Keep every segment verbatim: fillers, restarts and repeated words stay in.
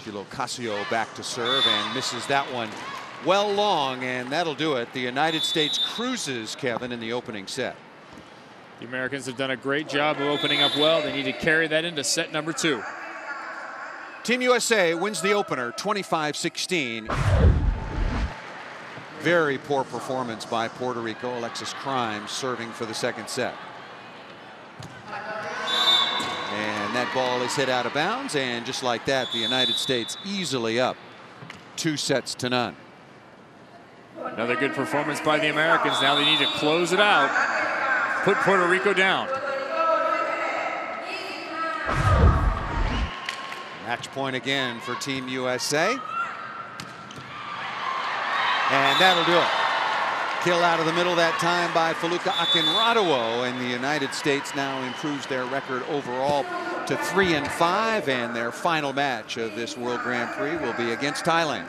Sheila Ocasio back to serve and misses that one well long, and that'll do it. The United States cruises, Kevin, in the opening set. The Americans have done a great job of opening up well. They need to carry that into set number two. Team U S A wins the opener twenty-five sixteen. Very poor performance by Puerto Rico. Alexis Crime serving for the second set. And that ball is hit out of bounds, and just like that, the United States easily up two sets to none. Another good performance by the Americans. Now they need to close it out, put Puerto Rico down. Match point again for Team U S A. And that'll do it. Kill out of the middle that time by Foluke Akinradewo, and the United States now improves their record overall to three and five, and their final match of this World Grand Prix will be against Thailand.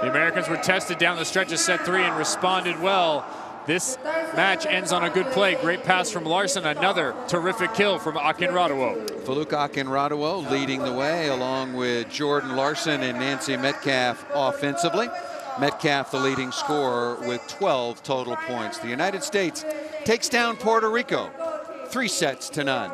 The Americans were tested down the stretch of set three and responded well. This match ends on a good play. Great pass from Larson. Another terrific kill from Akinradewo. Foluke Akinradewo leading the way, along with Jordan Larson and Nancy Metcalf offensively. Metcalf the leading scorer with twelve total points. The United States takes down Puerto Rico three sets to none.